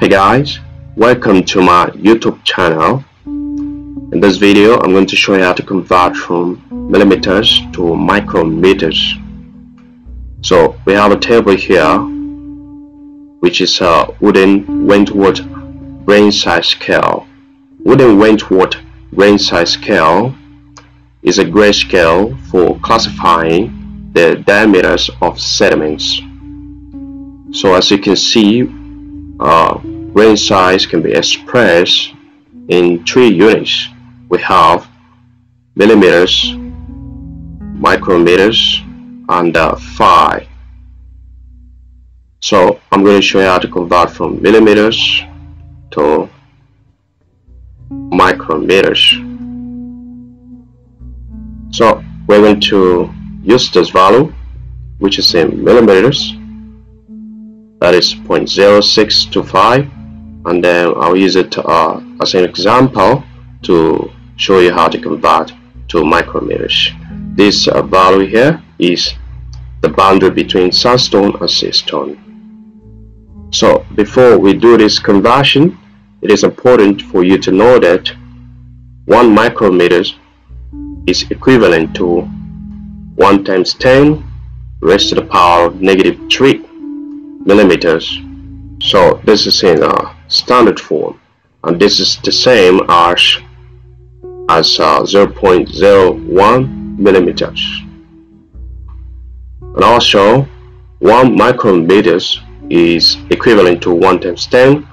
Hey guys, welcome to my YouTube channel. In this video I'm going to show you how to convert from millimeters to micrometers. So we have a table here which is a Udden-Wentworth grain size scale. Udden-Wentworth grain size scale is a grade scale for classifying the diameters of sediments. So as you can see, grain size can be expressed in 3 units. We have millimeters, micrometers, and phi. So I'm going to show you how to convert from millimeters to micrometers. So we're going to use this value, which is in millimeters. That is 0.0625, and then I'll use it as an example to show you how to convert to micrometers. This value here is the boundary between sandstone and seastone. So before we do this conversion, it is important for you to know that 1 micrometer is equivalent to 1 × 10⁻³ millimeters. So this is in standard form, and this is the same as 0.01 millimeters. And also 1 micrometers is equivalent to 1 × 10⁻⁶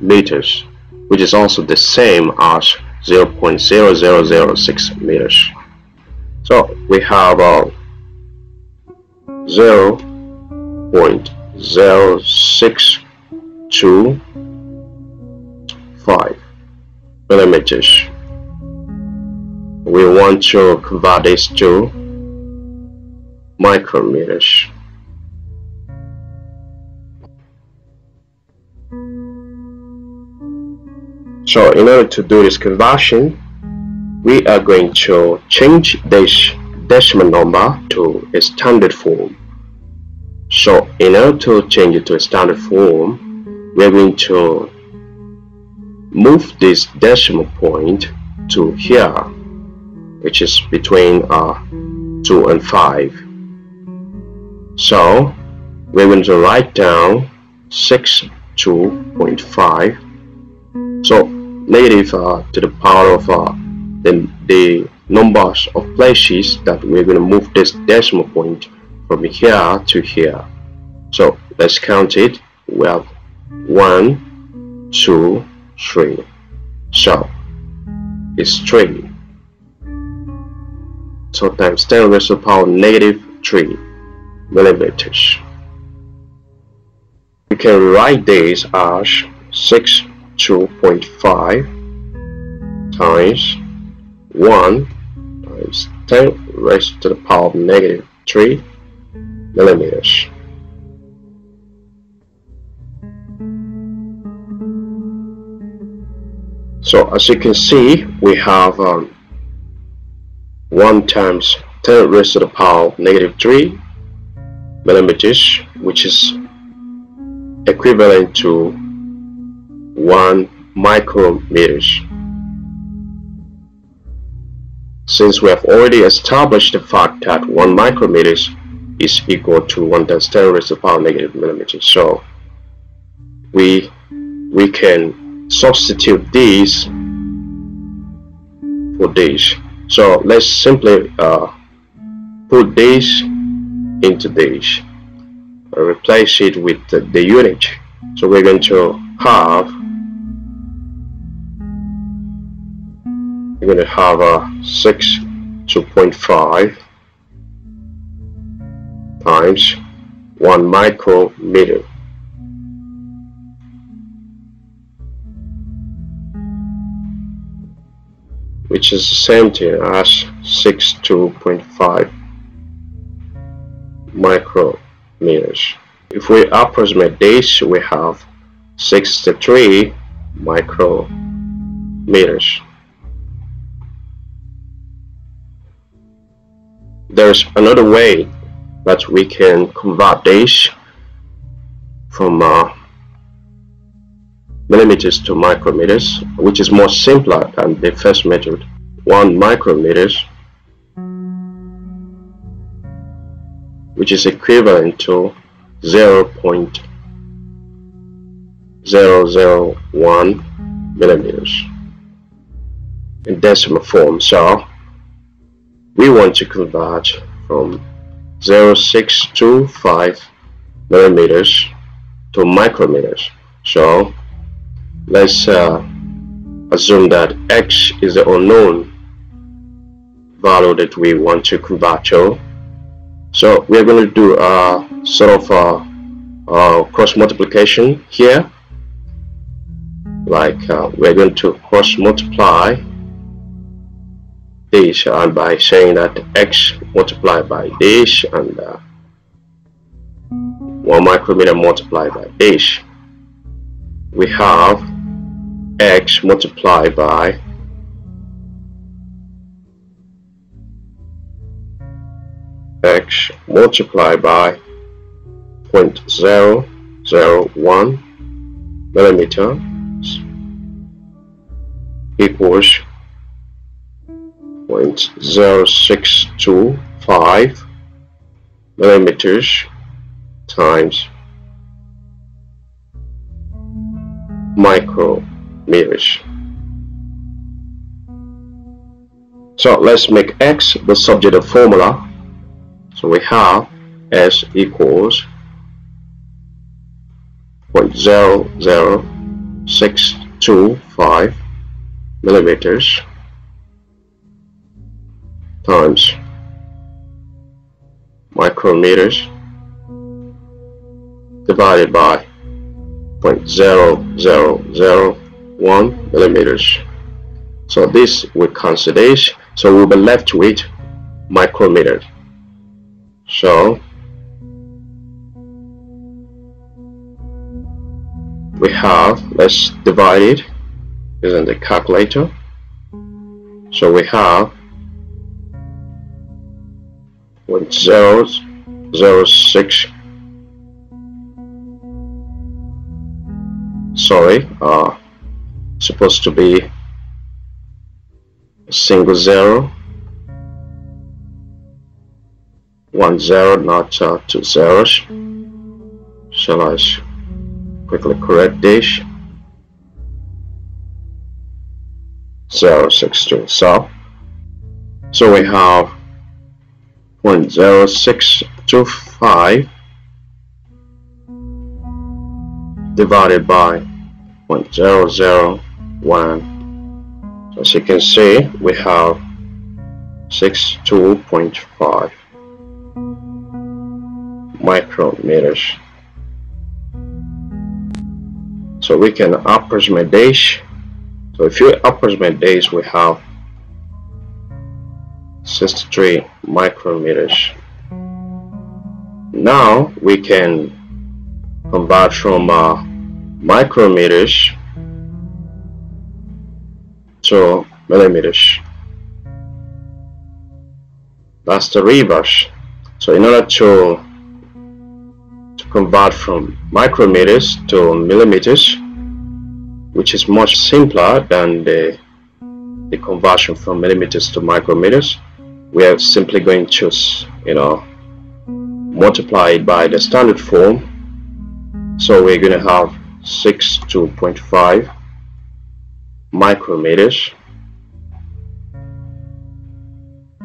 meters, which is also the same as 0.0006 meters. So we have 0.0625 millimeters. We want to convert this to micrometers. So in order to do this conversion, we are going to change this decimal number to a standard form. So in order to change it to a standard form, we are going to move this decimal point to here, which is between 2 and 5. So we are going to write down 62.5. So negative to the power of the numbers of places that we are going to move this decimal point from here to here. So let's count it. We have 1, 2, 3. So it's 3. So times 10⁻³ millimeters. You can write this as 62.5 times 1 times 10⁻³ millimeters. So as you can see, we have 1 × 10⁻³ millimeters, which is equivalent to 1 micrometers. Since we have already established the fact that 1 micrometer is equal to 1 × 10⁻³ millimeters, so we can substitute these for these. So let's simply put this into this and replace it with the unit. So we're going to have a 62.5 times 1 micrometer. Which is the same thing as 62.5 micrometers. If we approximate this, we have 63 micrometers. There's another way that we can convert this from millimeters to micrometers, which is more simpler than the first method. 1 micrometer, which is equivalent to 0.001 millimeters in decimal form. So we want to convert from 0.625 millimeters to micrometers. So let's assume that x is the unknown value that we want to convert to. So we're going to do a sort of a cross multiplication here. Like we're going to cross multiply this by saying that x multiplied by this and 1 micrometer multiplied by this. We have x multiplied by 0.001 millimeters equals 0.0625 millimeters times micrometers. So let's make x the subject of formula. So we have s equals 0.00625 millimeters times micrometers divided by 0.0001 millimeters. So this will cancel this, so we'll be left with micrometers. So we have, let's divide it using the calculator. So we have 0.006, supposed to be a single zero, 1 0, not 2 zeros. Shall I quickly correct this? 0.062. So we have 0.0625 divided by 0.001. As you can see, we have 62.5 micrometers. So we can approximate this. So if you approximate this, we have 63 micrometers. Now we can convert from micrometers to millimeters. That's the reverse. So in order to convert from micrometers to millimeters, which is much simpler than the conversion from millimeters to micrometers, we are simply going to, multiply it by the standard form. So we're going to have 62.5 micrometers.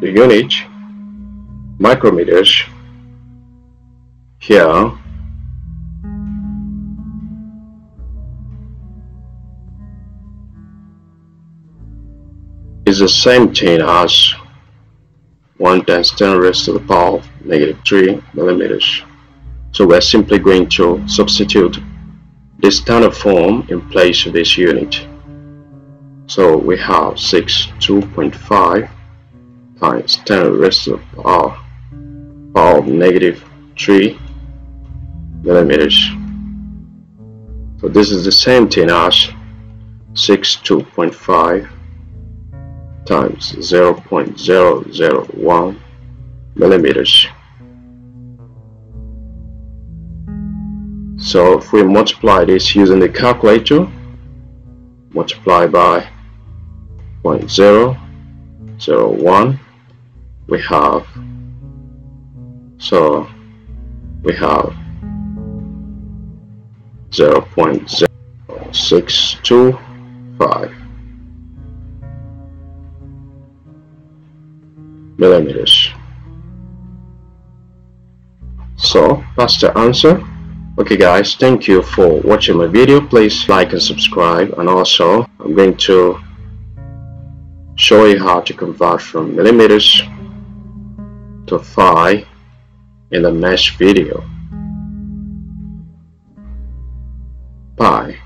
The unit micrometers here is the same thing as 1 × 10⁻³ millimeters. So we're simply going to substitute the standard form in place of this unit. So we have 62.5 times 10⁻³ millimeters. So this is the same thing as 62.5 times 0.001 millimeters. So if we multiply this using the calculator, multiply by 0.001, we have 0.0625 millimeters. So that's the answer. Okay guys, thank you for watching my video. Please like and subscribe, and also I'm going to show you how to convert from millimeters to phi in the next video. Bye.